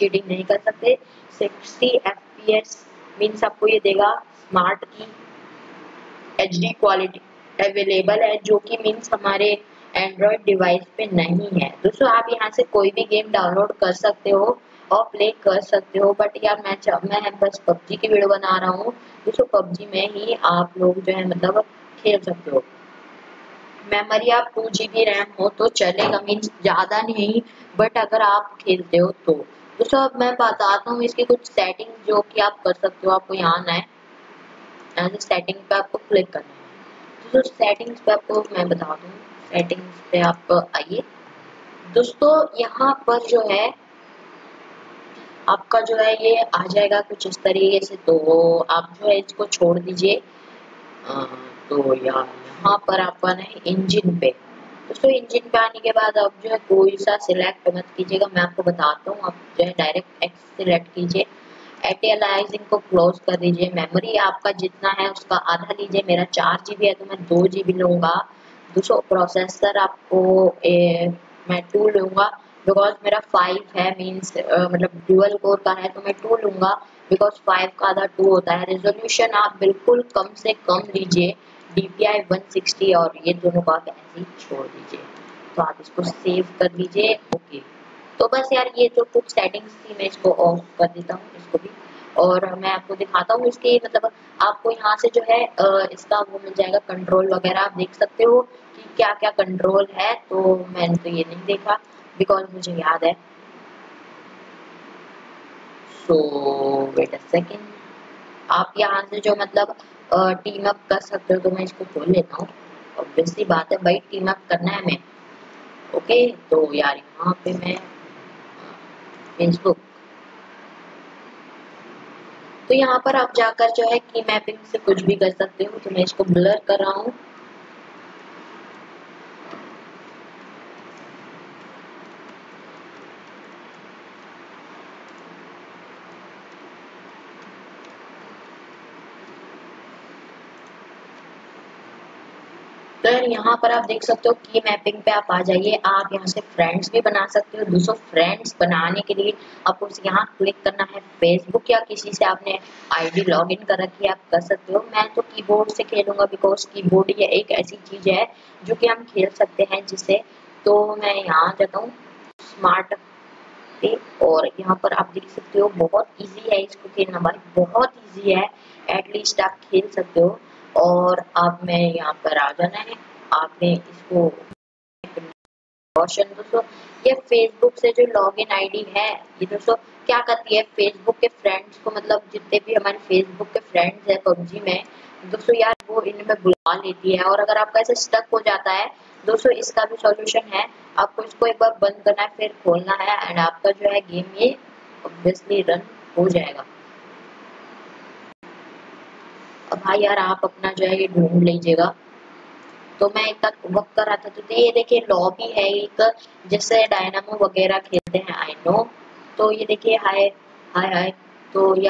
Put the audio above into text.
Cheating नहीं कर सकते। 60 FPS मीन्स आपको ये देगा स्मार्ट की HD क्वालिटी अवेलेबल है, जो कि मीन्स हमारे एंड्रॉयड डिवाइस पे नहीं है। दोस्तों आप यहाँ से कोई भी गेम डाउनलोड कर सकते हो और प्ले कर सकते हो, बट यार मैं बस PUBG की वीडियो बना रहा हूँ दोस्तों, PUBG में ही आप लोग जो है मतलब खेल सकते हो। मेमोरी आप 2 GB रैम हो तो चलेगा, मीन्स ज़्यादा नहीं, बट अगर आप खेलते हो तो। दोस्तों अब मैं बताता हूँ इसकी कुछ सेटिंग जो कि आप कर सकते हो। आपको यहाँ आना है, यहाँ सेटिंग पे आपको क्लिक करना है। दोस्तों सेटिंग्स पे आपको मैं बता दूँ, सेटिंग्स पे आप आइए। दोस्तों यहाँ पर जो है आपका जो है ये आ जाएगा कुछ इस तरीके से, तो आप जो है इसको छोड़ दीजिए। तो यार यहाँ पर आपको आना है इंजन पे। दोस्तों इंजन पे आने के बाद आप जो है कोई सा सिलेक्ट मत कीजिएगा, मैं आपको बताता हूँ। आप जो है DirectX सिलेक्ट कीजिए, एटियलाइजिंग को क्लोज कर दीजिए। मेमोरी आपका जितना है उसका आधा लीजिए, मेरा 4 GB है तो मैं 2 GB लूँगा। दोस्तों प्रोसेसर आपको मैं 2 लूँगा बिकॉज मेरा 5 है, मीन्स मतलब डुअल कोर का है तो मैं 2 लूँगा बिकॉज 5 का आधा 2 होता है। रेजोल्यूशन आप बिल्कुल कम से कम लीजिए, DPI 160, और ये दोनों को आप ऐसे ही छोड़ दीजिए। तो आप इसको सेव कर दीजिए, ओके। तो बस यार ये जो कुछ सेटिंग्स थी मैं इसको ऑफ कर देता हूँ इसको भी, और मैं आपको दिखाता हूँ इसके मतलब आपको यहाँ से जो है इसका वो मिल जाएगा कंट्रोल वगैरह। आप देख सकते हो कि क्या क्या कंट्रोल है, तो मैंने तो ये नहीं देखा बिकॉज मुझे याद है। सो वेट अ सेकेंड, आप यहाँ से जो मतलब टीम अप कर सकते हो, तो मैं इसको खोल लेता हूँ। ऑब्वियसली बात है भाई, टीम अप करना है हमें, ओके। तो यार यहाँ पे मैं फेसबुक, तो यहाँ पर आप जाकर जो है की मैपिंग से कुछ भी कर सकते हो। तो मैं इसको ब्लर कर रहा हूँ, यहाँ पर आप देख सकते हो की मैपिंग पे आप आ जाइए। आप यहाँ से फ्रेंड्स भी बना सकते हो। दोस्तों फ्रेंड्स बनाने के लिए आपको यहाँ क्लिक करना है, फेसबुक या किसी से आपने आईडी लॉगिन कर रखी है आप कर सकते हो। मैं तो कीबोर्ड से खेलूंगा बिकॉज कीबोर्ड ये एक ऐसी चीज है जो कि हम खेल सकते हैं जिससे। तो मैं यहाँ जाता हूँ स्मार्ट, और यहाँ पर आप देख सकते हो बहुत ईजी है इसको खेलना भाई, बहुत ईजी है, एटलीस्ट आप खेल सकते हो। और आप में यहाँ पर आ जाना है, आपने इसको ऑप्शन। दोस्तों ये फेसबुक से जो लॉगिन आईडी है ये दोस्तों क्या करती है, फेसबुक के फ्रेंड्स को मतलब जितने भी हमारे फेसबुक के फ्रेंड्स हैं PUBG में दोस्तों यार वो इनमें बुला लेती है। और अगर आपका ऐसे स्टक हो जाता है दोस्तों इसका भी सॉल्यूशन है, आपको इसको एक बार बंद करना है फिर खोलना है, एंड आपका जो है गेम ये ऑब्वियसली रन हो जाएगा। भाई यार आप अपना जो है ये ढूंढ लीजिएगा। तो मैं एक तक वक्त कर रहा था, तो ये देखिए लॉबी है एक, जैसे डायनामो वगैरह खेलते हैं आई नो। तो ये देखिए हाय हाय हाय, तो यार